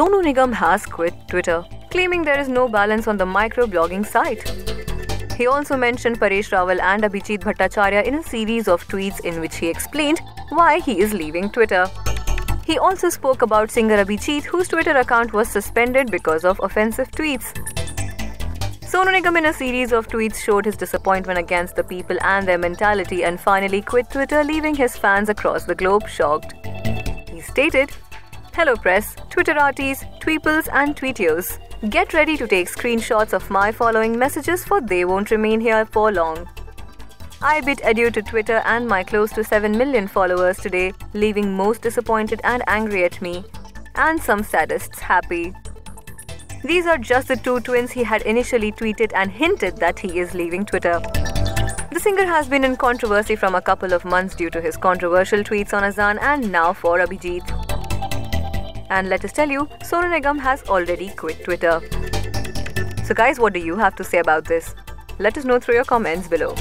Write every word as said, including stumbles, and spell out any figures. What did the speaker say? Sonu Nigam has quit Twitter, claiming there is no balance on the microblogging site. He also mentioned Paresh Rawal and Abhijeet Bhattacharya in a series of tweets in which he explained why he is leaving Twitter. He also spoke about singer Abhijeet, whose Twitter account was suspended because of offensive tweets. Sonu Nigam in a series of tweets showed his disappointment against the people and their mentality and finally quit Twitter, leaving his fans across the globe shocked. He stated, "Hello press, Twitterati's, tweeples and tweetios. Get ready to take screenshots of my following messages, for they won't remain here for long. I bid adieu to Twitter and my close to seven million followers today, leaving most disappointed and angry at me, and some sadists happy." These are just the two twins he had initially tweeted and hinted that he is leaving Twitter. The singer has been in controversy from a couple of months due to his controversial tweets on Azan and now for Abhijeet. And let us tell you, Sonu Nigam has already quit Twitter. So guys, what do you have to say about this? Let us know through your comments below.